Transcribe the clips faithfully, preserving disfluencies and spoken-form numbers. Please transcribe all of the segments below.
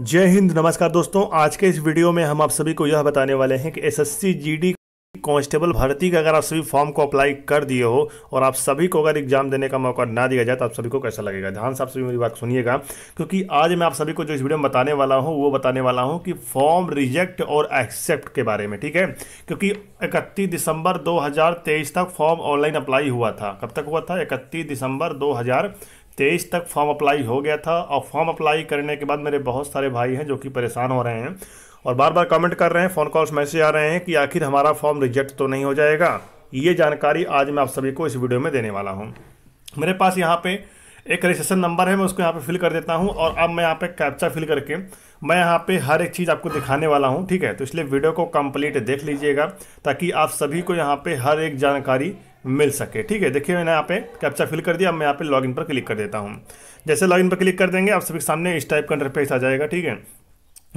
जय हिंद। नमस्कार दोस्तों, आज के इस वीडियो में हम आप सभी को यह बताने वाले हैं कि एसएससी जीडी कांस्टेबल भर्ती का अगर आप सभी फॉर्म को अप्लाई कर दिए हो और आप सभी को अगर एग्जाम देने का मौका ना दिया जाए तो आप सभी को कैसा लगेगा। ध्यान से आप सभी मेरी बात सुनिएगा, क्योंकि आज मैं आप सभी को जो इस वीडियो में बताने वाला हूं वो बताने वाला हूं कि फॉर्म रिजेक्ट और एक्सेप्ट के बारे में, ठीक है। क्योंकि इकतीस दिसंबर दो हजार तेईस तक फॉर्म ऑनलाइन अप्लाई हुआ था। कब तक हुआ था? इकतीस दिसंबर दो हजार तेईस तक फॉर्म अप्लाई हो गया था। और फॉर्म अप्लाई करने के बाद मेरे बहुत सारे भाई हैं जो कि परेशान हो रहे हैं और बार बार कमेंट कर रहे हैं, फ़ोन कॉल्स मैसेज आ रहे हैं कि आखिर हमारा फॉर्म रिजेक्ट तो नहीं हो जाएगा। ये जानकारी आज मैं आप सभी को इस वीडियो में देने वाला हूं। मेरे पास यहाँ पे एक रजिस्ट्रेशन नंबर है, मैं उसको यहाँ पे फिल कर देता हूँ और अब मैं यहाँ पे कैप्चा फिल करके मैं यहाँ पे हर एक चीज़ आपको दिखाने वाला हूँ, ठीक है। तो इसलिए वीडियो को कंप्लीट देख लीजिएगा ताकि आप सभी को यहाँ पे हर एक जानकारी मिल सके, ठीक है। देखिए मैंने यहाँ पे कैप्चा फिल कर दिया, अब मैं यहाँ पे लॉगिन पर क्लिक कर देता हूँ। जैसे लॉगिन पर क्लिक कर देंगे आप सभी के सामने इस टाइप का इंटरफेस आ जाएगा, ठीक है।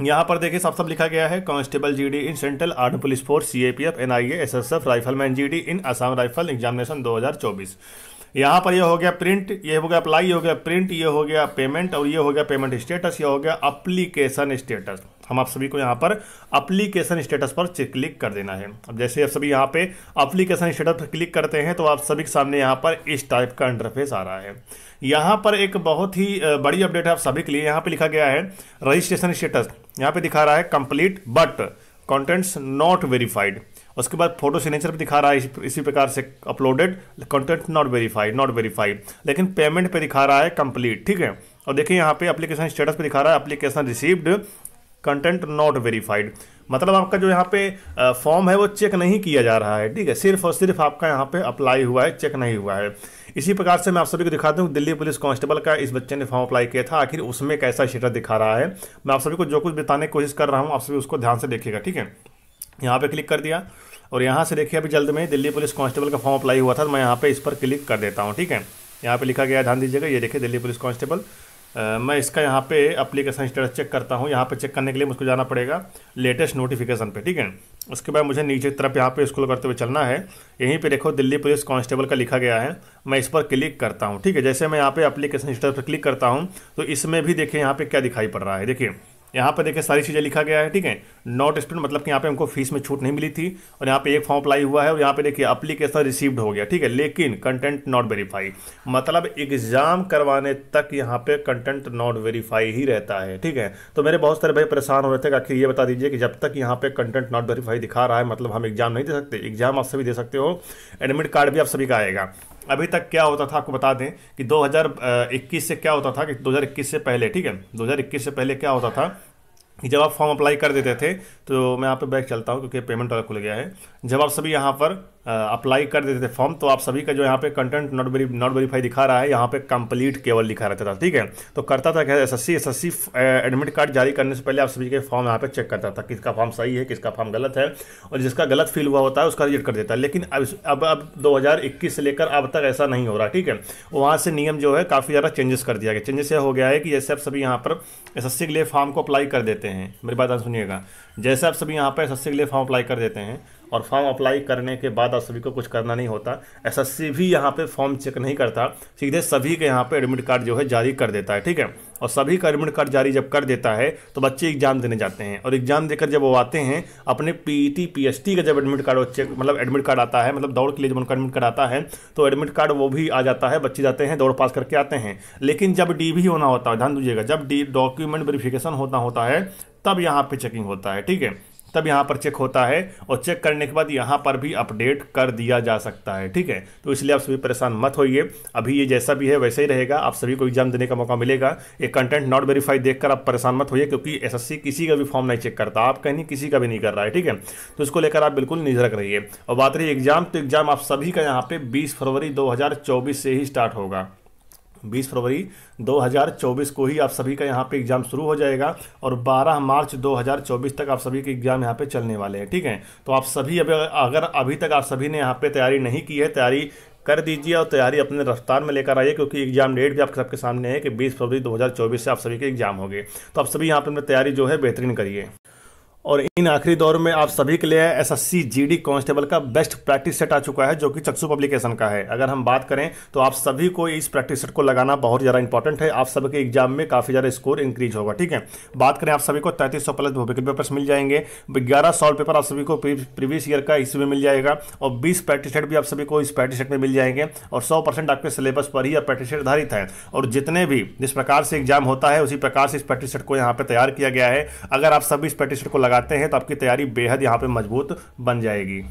यहाँ पर देखिए साफ साफ लिखा गया है constable GD in central arm police force CAPF NIA SSF rifleman GD in Assam rifle examination दो हज़ार चौबीस। यहाँ पर ये हो गया प्रिंट, ये हो गया अप्लाई, ये हो गया प्रिंट, ये हो गया पेमेंट और ये हो गया पेमेंट स्टेटस, ये हो गया अप्लीकेशन स्टेटस। हम आप सभी को यहाँ पर अप्लीकेशन स्टेटस पर क्लिक कर देना है। अब जैसे आप सभी यहाँ पे अप्लीकेशन स्टेटस पर क्लिक करते हैं तो आप सभी के सामने यहाँ पर इस टाइप का इंटरफेस आ रहा है। यहाँ पर एक बहुत ही बड़ी अपडेट है आप सभी के लिए। यहाँ पे लिखा गया है रजिस्ट्रेशन स्टेटस, यहाँ पे दिखा रहा है complete but contents not verified. उसके बाद फोटो सिग्नेचर पर दिखा रहा है इसी प्रकार से uploaded content not verified not verified लेकिन पेमेंट पे दिखा रहा है कंप्लीट, ठीक है। और देखिए यहाँ पे एप्लीकेशन स्टेटस पे दिखा रहा है application received content not verified, मतलब आपका जो यहाँ पे फॉर्म है वो चेक नहीं किया जा रहा है, ठीक है। सिर्फ और सिर्फ आपका यहाँ पे अप्लाई हुआ है, चेक नहीं हुआ है। इसी प्रकार से मैं आप सभी को दिखाता हूँ दिल्ली पुलिस कांस्टेबल का इस बच्चे ने फॉर्म अप्लाई किया था, आखिर उसमें कैसा स्टेटस दिखा रहा है। मैं आप सभी को जो कुछ बताने की कोशिश कर रहा हूँ आप सभी उसको ध्यान से देखिएगा, ठीक है। यहाँ पे क्लिक कर दिया और यहाँ से देखिए अभी जल्द में दिल्ली पुलिस कांस्टेबल का फॉर्म अप्लाई हुआ था, तो मैं यहाँ पे इस पर क्लिक कर देता हूँ, ठीक है। यहाँ पे लिखा गया, ध्यान दीजिएगा, ये देखिए दिल्ली पुलिस कांस्टेबल। मैं इसका यहाँ पे एप्लीकेशन स्टेटस चेक करता हूँ। यहाँ पे चेक करने के लिए मुझको जाना पड़ेगा लेटेस्ट नोटिफिकेशन पे, ठीक है। उसके बाद मुझे नीचे तरफ यहाँ पे स्क्रॉल करते हुए चलना है। यहीं पे देखो दिल्ली पुलिस कांस्टेबल का लिखा गया है, मैं इस पर क्लिक करता हूँ, ठीक है। जैसे मैं यहाँ पे एप्लीकेशन स्टेटस पर क्लिक करता हूँ तो इसमें भी देखिए यहाँ पे क्या दिखाई पड़ रहा है। देखिए यहाँ पर देखिए सारी चीज़ें लिखा गया है, ठीक है। नॉट स्टूडेंट मतलब कि यहाँ पे हमको फीस में छूट नहीं मिली थी और यहाँ पे एक फॉर्म अप्लाई हुआ है और यहाँ पे देखिए एप्लीकेशन रिसीव्ड हो गया, ठीक है। लेकिन कंटेंट नॉट वेरीफाई मतलब एग्ज़ाम करवाने तक यहाँ पे कंटेंट नॉट वेरीफाई ही रहता है, ठीक है। तो मेरे बहुत सारे भाई परेशान हो रहे थे, आखिर ये बता दीजिए कि जब तक यहाँ पर कंटेंट नॉट वेरीफाई दिखा रहा है मतलब हम एग्ज़ाम नहीं दे सकते। एग्ज़ाम आप सभी दे सकते हो, एडमिट कार्ड भी आप सभी का आएगा। अभी तक क्या होता था आपको बता दें कि दो हज़ार इक्कीस से क्या होता था कि दो हज़ार इक्कीस से पहले, ठीक है, दो हज़ार इक्कीस से पहले क्या होता था कि जब आप फॉर्म अप्लाई कर देते थे, तो मैं यहाँ पे बैक चलता हूँ क्योंकि पेमेंट वाला खुल गया है। जब आप सभी यहाँ पर अप्लाई कर देते थे फॉर्म तो आप सभी का जो यहाँ पे content not very not verify दिखा रहा है, यहाँ पे कंप्लीट केवल लिखा रहता था, ठीक है। तो करता था क्या, एसएससी एसएससी एडमिट कार्ड जारी करने से पहले आप सभी के फॉर्म यहाँ पे चेक करता था, किसका फॉर्म सही है किसका फॉर्म गलत है, और जिसका गलत फील हुआ होता है उसका रिजेक्ट कर देता है। लेकिन अब अब अब दो हज़ार इक्कीस से लेकर अब तक ऐसा नहीं हो रहा, ठीक है। वहाँ से नियम जो है काफ़ी ज़्यादा चेंजेस कर दिया गया। चेंजेस ये हो गया है कि जैसे आप सभी यहाँ पर एसएससी के लिए फॉर्म को अप्लाई कर देते हैं, मेरी बात आप सुनिएगा, जैसे आप सभी यहाँ पर एसएससी के लिए फॉर्म अप्लाई कर देते हैं और फॉर्म अप्लाई करने के बाद आप सभी को कुछ करना नहीं होता। एसएससी भी यहाँ पे फॉर्म चेक नहीं करता, सीधे सभी के यहाँ पे एडमिट कार्ड जो है जारी कर देता है, ठीक है। और सभी का एडमिट कार्ड जारी जब कर देता है तो बच्चे एग्जाम देने जाते हैं और एग्जाम देकर जब वो आते हैं अपने पीईटी पीएसटी का जब एडमिट कार्ड चेक मतलब एडमिट कार्ड आता है, मतलब दौड़ के लिए जब उनका एडमिट कार्ड आता है तो एडमिट कार्ड वो भी आ जाता है, बच्चे जाते हैं दौड़ पास करके आते हैं। लेकिन जब डी भी होना होता है, ध्यान दीजिएगा, जब डी डॉक्यूमेंट वेरिफिकेशन होना होता है तब यहाँ पर चेकिंग होता है, ठीक है, तब यहाँ पर चेक होता है और चेक करने के बाद यहाँ पर भी अपडेट कर दिया जा सकता है, ठीक है। तो इसलिए आप सभी परेशान मत होइए, अभी ये जैसा भी है वैसे ही रहेगा, आप सभी को एग्जाम देने का मौका मिलेगा। ये कंटेंट नॉट वेरीफाई देखकर आप परेशान मत होइए, क्योंकि एसएससी किसी का भी फॉर्म नहीं चेक करता, आप कहीं किसी का भी नहीं कर रहा है, ठीक है। तो इसको लेकर आप बिल्कुल निजरक रहिए। और बात रही एग्जाम, तो एग्जाम आप सभी का यहाँ पर बीस फरवरी दो हज़ार चौबीस से ही स्टार्ट होगा। बीस फरवरी दो हज़ार चौबीस को ही आप सभी का यहाँ पे एग्ज़ाम शुरू हो जाएगा और बारह मार्च दो हज़ार चौबीस तक आप सभी के एग्ज़ाम यहाँ पे चलने वाले हैं, ठीक है। तो आप सभी अभी अगर अभी तक आप सभी ने यहाँ पे तैयारी नहीं की है, तैयारी कर दीजिए और तैयारी अपने रफ्तार में लेकर आइए, क्योंकि एग्जाम डेट भी आप सबके सामने है कि बीस फरवरी दो हज़ार चौबीस से आप सभी के एग्ज़ाम होंगे। तो आप सभी यहाँ पर तैयारी जो है बेहतरीन करिए। और इन आखिरी दौर में आप सभी के लिए एसएससी जीडी कांस्टेबल का बेस्ट प्रैक्टिस सेट आ चुका है, जो कि चक्षु पब्लिकेशन का है। अगर हम बात करें तो आप सभी को इस प्रैक्टिस सेट को लगाना बहुत ज़्यादा इंपॉर्टेंट है। आप सबके एग्जाम में काफ़ी ज़्यादा स्कोर इंक्रीज होगा। ठीक है, बात करें आप सभी को तैंतीस सौ प्लस वोकेबुलरी पेपर्स मिल जाएंगे, ग्यारह सॉल्व पेपर आप सभी को प्रीवियस ईयर का इसी में मिल जाएगा और बीस प्रैक्टिस सेट भी आप सभी को इस प्रैक्टिस सेट में मिल जाएंगे और सौ परसेंट आपके सिलेबस पर ही यह प्रैक्टिस सेट आधारित है। और जितने भी जिस प्रकार से एग्जाम होता है उसी प्रकार से इस प्रैक्टिस सेट को यहाँ पर तैयार किया गया है। अगर आप सभी इस प्रैक्टिस सेट को लगाते हैं तो आपकी तैयारी बेहद यहां पे मजबूत बन जाएगी।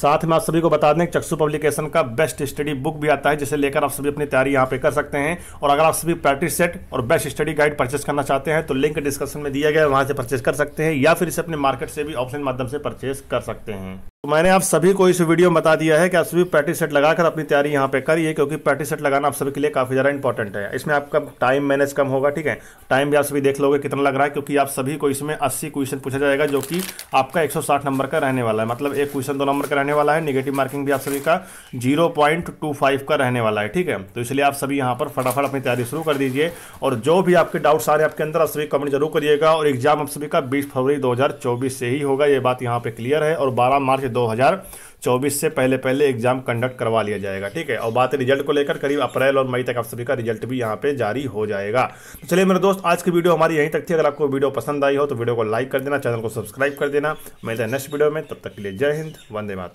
साथ में आप सभी को बता दें कि चक्षु पब्लिकेशन का बेस्ट स्टडी बुक भी आता है, जिसे लेकर आप सभी अपनी तैयारी यहाँ पे कर सकते हैं। और अगर आप सभी प्रैक्टिस सेट और बेस्ट स्टडी गाइड परचेस करना चाहते हैं तो लिंक डिस्क्रिप्शन में दिया गया है, वहाँ से परचेस कर सकते हैं या फिर इसे अपने मार्केट से भी ऑफलाइन माध्यम से परचेस कर सकते हैं। तो मैंने आप सभी को इस वीडियो में बता दिया है कि आप सभी प्रैक्टिस सेट लगाकर अपनी तैयारी यहाँ पे करिए, क्योंकि प्रैक्टिस सेट लगाना आप सभी के लिए काफ़ी ज़्यादा इंपॉर्टेंट है। इसमें आपका टाइम मैनेज कम होगा। ठीक है, टाइम भी आप सभी देख लोगे कितना लग रहा है, क्योंकि आप सभी को इसमें अस्सी क्वेश्चन पूछा जाएगा, जो कि आपका एक सौ साठ नंबर का रहने वाला है। मतलब एक क्वेश्चन दो नंबर का रहने वाला है। निगेटिव मार्किंग भी आप सभी का जीरो पॉइंट टू फाइव का रहने वाला है। ठीक है, तो इसलिए आप सभी यहाँ पर फटाफट अपनी तैयारी शुरू कर दीजिए। और जो भी आपके डाउट्स आ रहे हैं आपके अंदर, आप सभी कमेंट जरूर करिएगा। और एग्जाम आप सभी का बीस फरवरी दो हज़ार चौबीस से ही होगा, ये बात यहाँ पर क्लियर है। और बारह मार्च दो हज़ार चौबीस से पहले पहले एग्जाम कंडक्ट करवा लिया जाएगा। ठीक है, और बात रिजल्ट को लेकर करीब अप्रैल और मई तक आप सभी का रिजल्ट भी यहां पे जारी हो जाएगा। तो चलिए मेरे दोस्त, आज की वीडियो हमारी यहीं तक थी। अगर आपको वीडियो पसंद आई हो तो वीडियो को लाइक कर देना, चैनल को सब्सक्राइब कर देना। मिलते हैं नेक्स्ट वीडियो में, तब तक के लिए जय हिंद, वंदे मातरम।